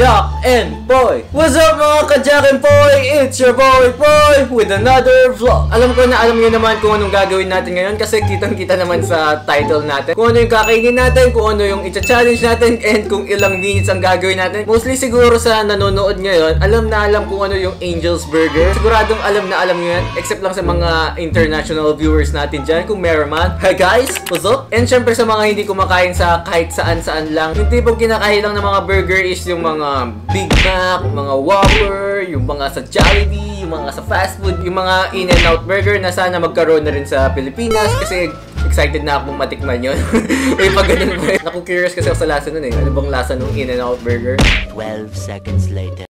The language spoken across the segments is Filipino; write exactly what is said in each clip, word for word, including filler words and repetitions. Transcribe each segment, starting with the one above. Jack and Boy. What's up mga ka-Jack and Boy? It's your boy Boy with another vlog. Alam ko na alam nyo naman kung anong gagawin natin ngayon kasi kitang kita naman sa title natin. Kung ano yung kakainin natin, kung ano yung i-challenge natin, and kung ilang minutes ang gagawin natin. Mostly siguro sa nanonood ngayon, alam na alam kung ano yung Angel's Burger. Siguradong alam na alam nyo yan, except lang sa mga international viewers natin dyan, kung meron man. Hi guys, what's up? And syempre sa mga hindi kumakain sa kahit saan-saan lang, yung tipong kinakain lang ng mga burger is yung mga mga Big Mac, mga Whopper, yung mga sa Jollibee, yung mga sa fast food, yung mga In-N-Out Burger na sana magkaroon na rin sa Pilipinas kasi excited na akong matikman yun. Uy, pag ganun ba yun? Naku-curious kasi ako sa lasa nun eh. Ano bang lasa nung In-N-Out Burger? twelve seconds later.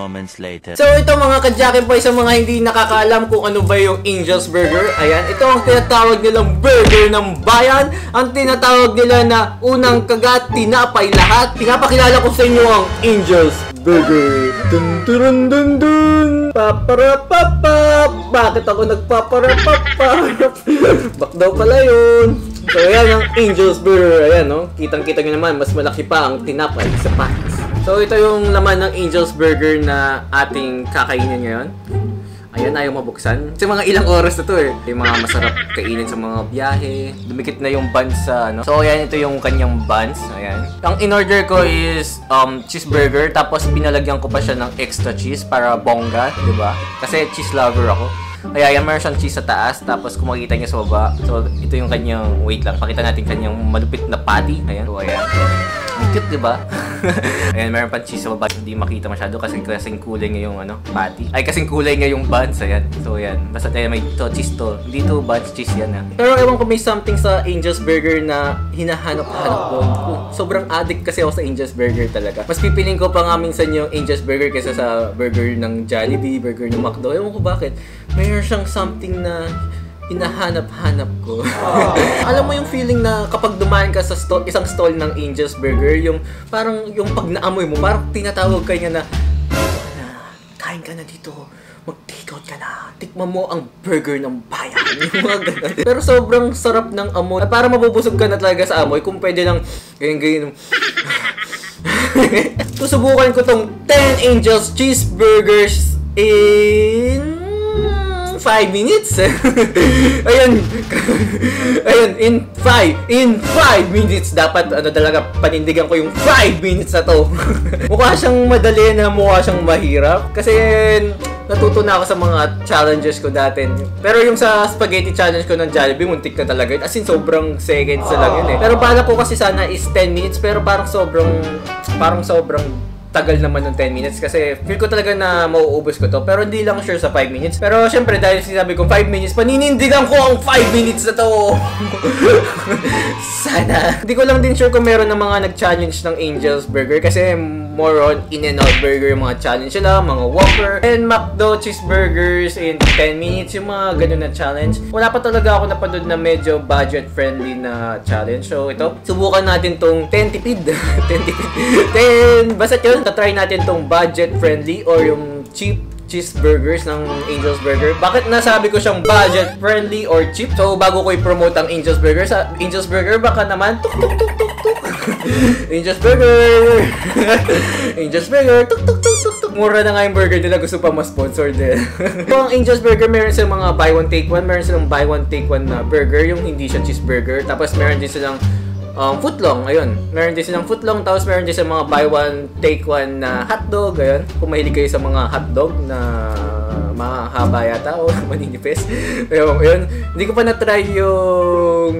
Moments later. So ito mga ka-Jack and Boy, sa mga hindi nakakaalam kung ano ba yung Angel's Burger, ayan, ito ang tinatawag nilang burger ng bayan, ang tinatawag nila na unang kagat, tinapay lahat. Pinapakilala ko sa inyo ang Angel's Burger. Dun dun dun dun, paparapapap. Bakit ako nagpaparapapap? Bak daw pala yun. So ayan ang Angel's Burger, ayan no, kitang-kita nyo naman, mas malaki pa ang tinapay sa packs. So ito yung laman ng Angel's Burger na ating kakainin ngayon. Ayan, ayaw mabuksan. Kasi mga ilang oras na to eh. Yung mga masarap kainin sa mga biyahe. Dumikit na yung buns sa ano. So ayan, ito yung kanyang buns. Ayan. Ang in-order ko is um, cheeseburger. Tapos pinalagyan ko pa siya ng extra cheese para bongga, diba? Kasi cheese lover ako. Kaya ayan, meron siyang cheese sa taas. Tapos kung makikita niya sa baba. So ito yung kanyang, wait lang, pakita natin kanyang malupit na patty. Ayan. So ayan. Cute, diba? Ayan, meron pa cheese sa baba. Hindi makita masyado kasi kasing kulay nga yung ano, patty. Ay, kasing kulay nga yung buns. Ayan. So, ayan. Basta tayo may to, cheese to. Hindi to buns, cheese yan ha. Pero ewan ko may something sa Angel's Burger na hinahanap-hanap ko. Oh, sobrang addict kasi ako sa Angel's Burger talaga. Mas pipiling ko pa nga minsan yung Angel's Burger kaysa sa burger ng Jollibee, burger ng McDo. Ewan ko bakit. Mayroon siyang something na hinahanap-hanap ko. Alam mo yung feeling na kapag dumaan ka sa stall, isang stall ng Angel's Burger, yung parang yung pag naamoy mo, parang tinatawag ka niya na, kain ka na dito, mag-take out ka na, tikman mo ang burger ng bayan. Yung mga ganun. Pero sobrang sarap ng amoy. At para mabubusog ka na talaga sa amoy, kung pwede lang, ganyan-ganyan, susubukan ko tong ten Angel's Cheeseburgers in five minutes. Ayun. Ayun, in five. In five minutes dapat ano talaga panindigan ko yung five minutes na to. Mukha siyang madali na mukha siyang mahirap kasi natuto na ako sa mga challenges ko dati. Pero yung sa spaghetti challenge ko ng Jollibee, muntik na talaga yun. As in, sobrang seconds na lang yun eh. Pero bala ko kasi sana is ten minutes pero parang sobrang parang sobrang tagal naman ng ten minutes kasi feel ko talaga na mauubos ko to pero hindi lang sure sa five minutes. Pero syempre dahil sinabi ko five minutes, paninindigan ko ang five minutes na to. Sana. Hindi ko lang din sure kung meron ng mga nag-challenge ng Angel's Burger kasi more on In-N-Out Burger yung mga challenge nila, mga Whopper and McDo cheeseburgers in ten minutes, yung mga ganun na challenge. Wala pa talaga ako napanood na medyo budget friendly na challenge. So ito, subukan natin tong ten tipid. ten tipid. ten basta yun. Tatry natin tong budget-friendly or yung cheap cheeseburgers ng Angel's Burger. Bakit nasabi ko siyang budget-friendly or cheap? So, bago ko i-promote ang Angel's Burger, sa Angel's Burger, baka naman, tuk tuk tuk tuk tuk. Angel's Burger! Angel's Burger! Tuk tuk tuk tuk tuk! Mura na nga yung burger nila, gusto pa ma-sponsor din. So, ang Angel's Burger, meron silang mga buy one take one, meron silang buy one take one na burger, yung hindi siya cheeseburger. Tapos, meron din silang Um, footlong, ayun. Meron din silang footlong, tapos meron din silang mga buy one, take one na hotdog, ayun. Kung mahilig kayo sa mga hotdog na mahaba yata o maninipis. Ayun, ayun. Hindi ko pa na-try yung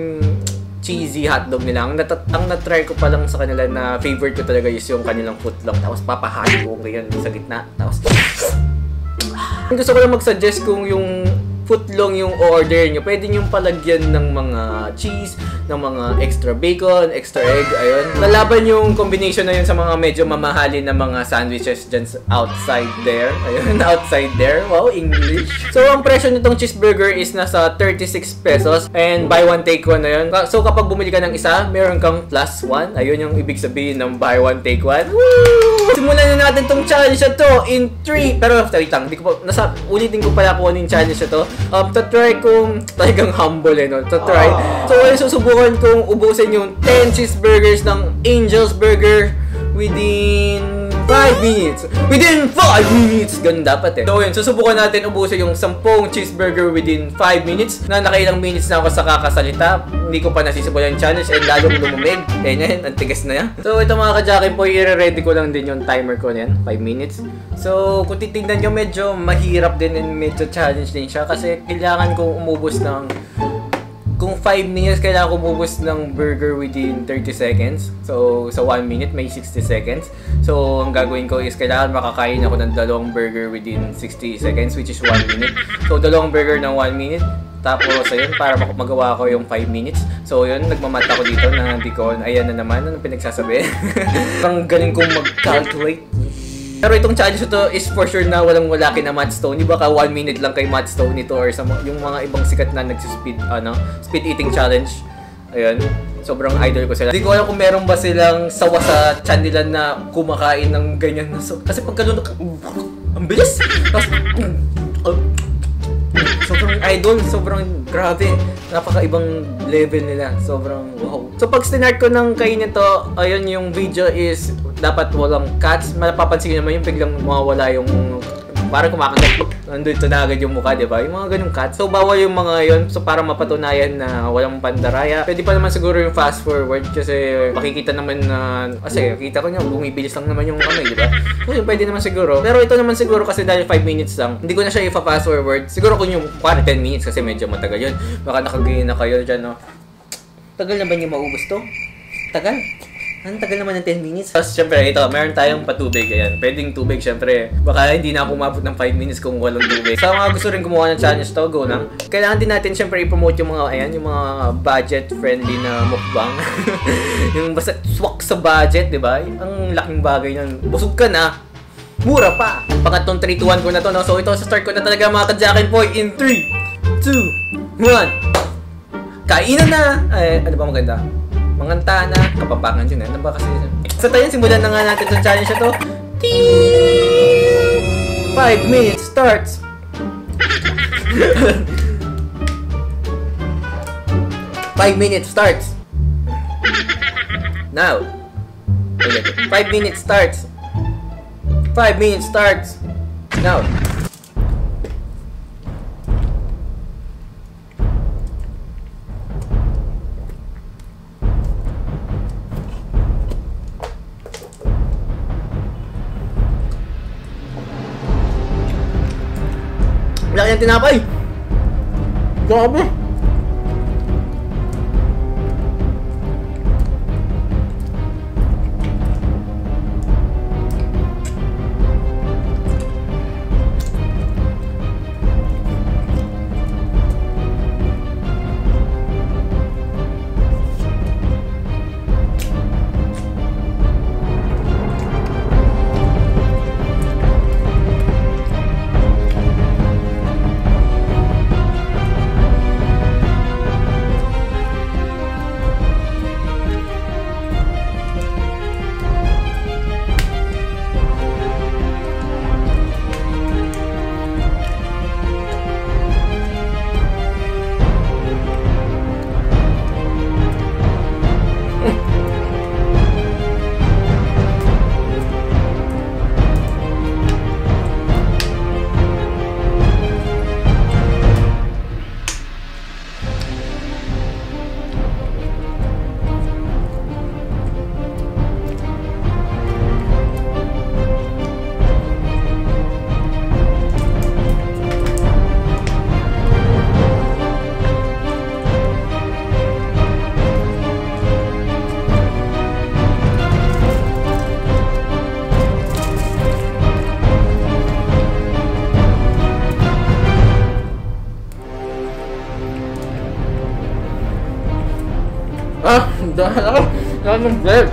cheesy hotdog nila. Ang, nat ang na-try ko pa lang sa kanila na favorite ko talaga is yung kanilang footlong. Tapos papahalo ko yun sa gitna. Tapos Gusto ko lang mag-suggest kung yung footlong yung order nyo, pwede nyo palagyan ng mga cheese, ng mga extra bacon, extra egg, ayun. Lalaban yung combination na yun sa mga medyo mamahalin na mga sandwiches dyan outside there. Ayun, outside there. Wow, English. So, ang presyo nitong cheeseburger is nasa thirty-six pesos and buy one take one na yun. So, kapag bumili ka ng isa, meron kang plus one. Ayun yung ibig sabihin ng buy one take one. Woo! Simulan na natin tong challenge na to in three. Pero, talitang, di ko pa, nasa, ulitin ko pala po yung challenge na to. Um, tatry kong, talagang humble eh, no? Tatry. So, well, susubukan kong ubusin yung ten cheeseburgers ng Angel's Burger within five minutes. Within five minutes! Ganun dapat eh. So, yun, susubukan natin ubusin yung sampung cheeseburger within five minutes. Na nakailang minutes na ako sa kakasalita. Hindi ko pa nasisimulan yung challenge and lalong lumumig. Eh, yan, ang tigas na yan. So, ito mga kajakin po, i-ready ko lang din yung timer ko na yan. five minutes. So, kung titignan nyo, medyo mahirap din and medyo challenge din siya. Kasi kailangan kong umubos ng... Kung five minutes, kailangan ko umubos ng burger within thirty seconds. So, sa one minute, may sixty seconds. So, ang gagawin ko is kailangan makakain ako ng dalawang burger within sixty seconds, which is one minute. So, dalawang burger ng one minute. Tapos, ayun, para magawa ko yung five minutes. So, yun, nagmamata ko dito na hindi ko, ayan na naman, anong pinagsasabi? Parang galing kong mag-calculate. Pero itong challenge to is for sure na walang wala kay na Matt Stone. Baka one minute lang kay Matt Stone ito or sa yung mga ibang sikat na nagsispeed, ano, speed eating challenge. Ayun. Sobrang idol ko sila. Hindi ko alam kung meron ba silang sawa sa channel na kumakain ng ganyan. So, kasi pagkalunok, ang bilis! Tapos, oh, sobrang idol, sobrang grabe. Napaka-ibang level nila. Sobrang wow. So, pag stinart ko ng kainin to, ayun, yung video is... Dapat walang cuts. Mapapansin nyo naman yung biglang mawawala yung... Parang kumakagat. Nandito na agad yung mukha, diba? Yung mga ganung cuts. So, bawal yung mga yun. So, para mapatunayan na walang pandaraya. Pwede pa naman siguro yung fast forward kasi makikita naman na... Kasi, kita ko nyo, bumibilis lang naman yung ano, diba? So, yun, pwede naman siguro. Pero ito naman siguro kasi dahil five minutes lang, hindi ko na siya ipa-fast forward. Siguro kung yung ten minutes kasi medyo matagal yun. Baka nakagayin na kayo dyan, no? Tagal na ba niya maubos to? Tagal? Ang tagal naman ng ten minutes. Tapos syempre ito, meron tayong patubig. Ayan, pwedeng tubig syempre. Baka hindi na ako umabot ng five minutes kung walang tubig. Sa mga gusto rin gumawa ng challenge to, go lang. Kailangan din natin syempre i-promote yung mga, ayan, yung mga budget-friendly na mukbang. Yung basta swak sa budget, di ba? Ang laking bagay ng busog ka na. Mura pa! Pangatlong three, two, one ko na to, no? So ito, start ko na talaga mga kajakin po. In three, two, one. Kainan na! Eh, ano ba maganda? Manganta na, kapapangan yun eh. Ano ba kasi yun? So tayo, simulan na nga natin sa challenge na to. five minutes starts. five minutes starts. Now. five minutes starts. five minutes starts. Now. Laki ng tinapay! Grabe! Ah, dahil yan ang bread.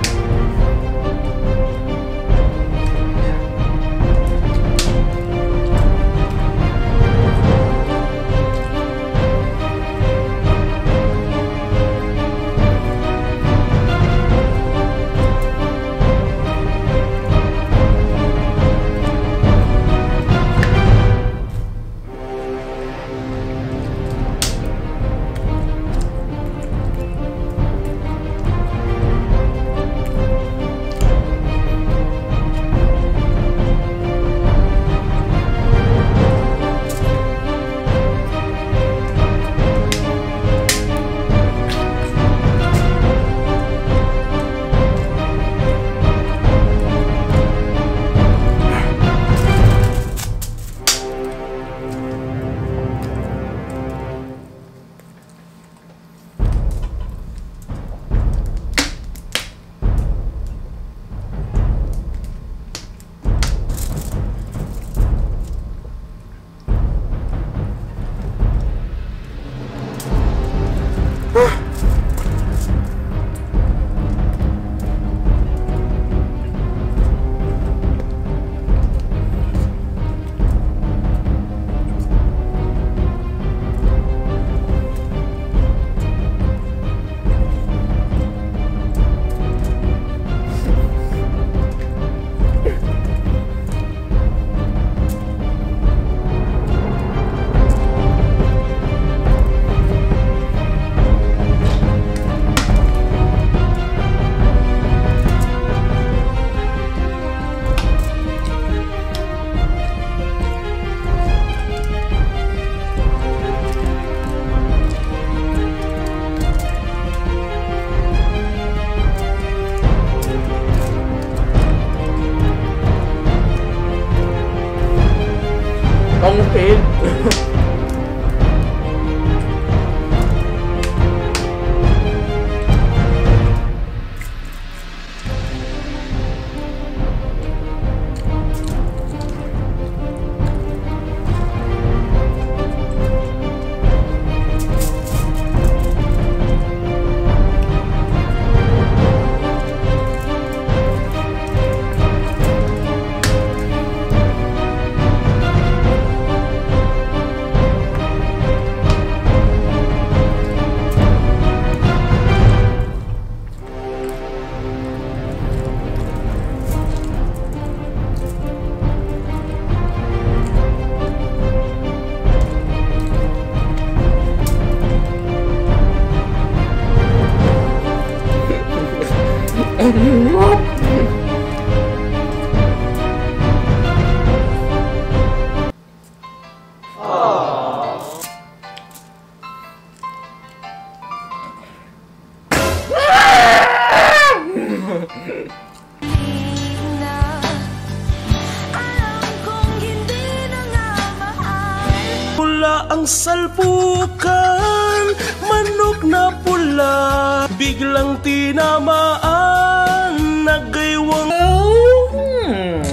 Salpukan, manok na pula, biglang tinamaan, nagaywang. Oh, hmm.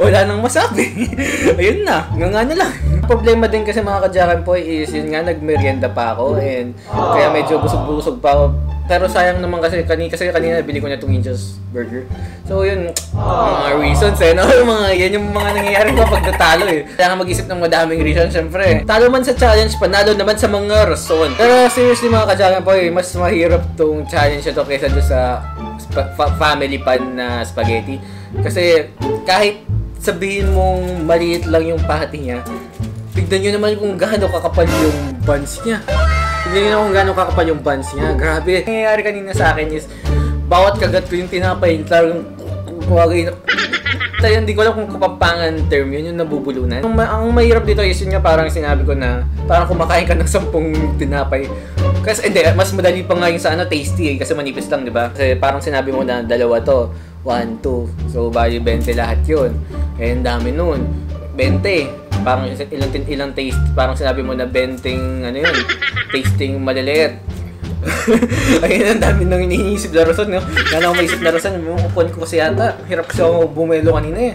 Wala nang masabi. Ayun na, nga na lang. Problema din kasi mga kadyaran po is yun nga, nagmerienda pa ako and kaya medyo busog-busog pa ako. Pero sayang naman kasi, kanina, kasi kanina nabili ko na itong Angel's Burger. So yun, mga reasons eh, no? Yung mga, yan yung mga nangyayari kapag natalo eh. Kailangan mag-isip ng madaming reasons, syempre. Talo man sa challenge, panalo naman sa mga rason. Pero seriously mga kadyaran po eh, mas mahirap itong challenge ito kaysa doon sa family pan na spaghetti. Kasi kahit sabihin mong maliit lang yung pati niya, tignan nyo naman kung gaano kakapal yung buns niya. Hindi na kung gano'ng kakapal yung buns niya. Grabe. Ang nangyayari kanina sa akin is, bawat kagat ko yung tinapay, talagang kuwagay na... Talagang hindi ko alam kung kapapangan term yun, yung nabubulunan. Ang, ma ang mahirap dito is yun nga parang sinabi ko na, parang kumakain ka ng sampung tinapay. Kasi hindi, mas madali pa nga yung sa ano, tasty eh, kasi manipis lang, di ba? Kasi parang sinabi mo na dalawa to, one, two. So, bali bente lahat yun. Eh, ang dami nun. bente. Parang ilang, ilang taste, parang sinabi mo na benting, ano yun, tasting maliliit. Ayun, ang dami nang iniisip na rason, no? Kaya lang ako maisip na rason, umupuan ko kasi yata, hirap kasi ako bumelo kanina eh.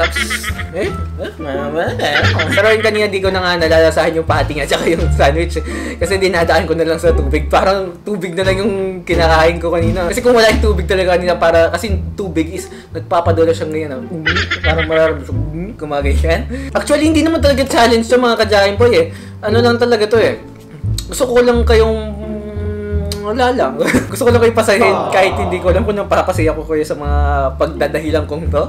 Tapos, eh, pero yung kanina di ko na nga nalalasahan yung pating at saka yung sandwich. Kasi dinadaan ko na lang sa tubig. Parang tubig na lang yung kinakain ko kanina. Kasi kung wala yung tubig talaga kanina, para, kasi tubig is, nagpapadolo siya ngayon. Ah. Parang mararap siya, kumagay siya. Actually, hindi naman talaga challenge to mga kajain po eh. Ano lang talaga to eh. Gusto ko lang kayong wala lang. Gusto ko lang kayo pasahin kahit hindi ko alam kung napapasaya ko kayo sa mga pagdadahilan kong to.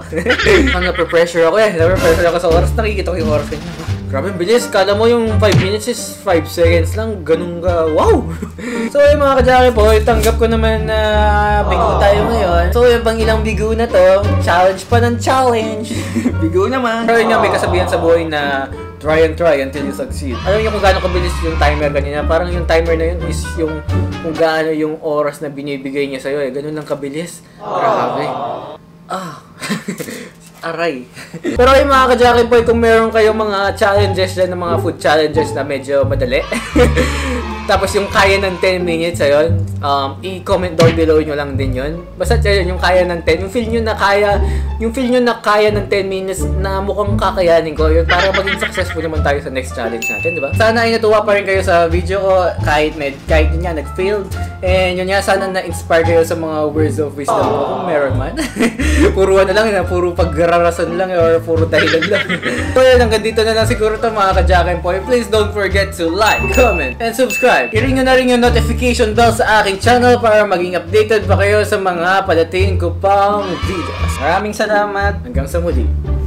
Ang nape-pressure ako eh. Nape-pressure ako sa oras. Nakikita ko yung oras ko. Grabe, bilis. Kala mo yung five minutes is five seconds lang. Ganun ka. Wow! So, yung mga kadyari po, tanggap ko naman na bigo tayo ngayon. So, yung pang ilang bigo na to, challenge pa ng challenge. Bigo naman. Pero yun nga, may kasabihan sa buhay na try and try until you succeed. Alam niyo kung gaano kabilis yung timer kanina? Parang yung timer na yun is yung kung gaano yung oras na binibigay niya sa'yo eh. Ganun lang kabilis. Grabe. Ah. Aray. Pero yung mga ka-Jockey Boy, kung meron kayong mga challenges dyan, mga food challenges na medyo madali, tapos yung kaya ng ten minutes, ayun, um, i-comment down below nyo lang din yun. Basta yun, yung kaya ng ten, yung feel nyo na kaya, yung feel nyo na kaya ng ten minutes na mukhang kakayanin ko, yun, para maging successful naman tayo sa next challenge natin, di ba? Sana ay natuwa pa rin kayo sa video ko, kahit, med, kahit yun nga, nag-failed. And yun nga, sana na-inspire kayo sa mga words of wisdom ko, kung meron man. Puro na lang, yun, puro pag rarasan lang or puro dahilan lang. So yun, hanggang dito na lang siguro ito mga ka-Jockey Boy. Please don't forget to like, comment, and subscribe. I-ring nyo na rin yung notification bell sa aking channel para maging updated pa kayo sa mga padating ko pang videos. Maraming salamat. Hanggang sa muli.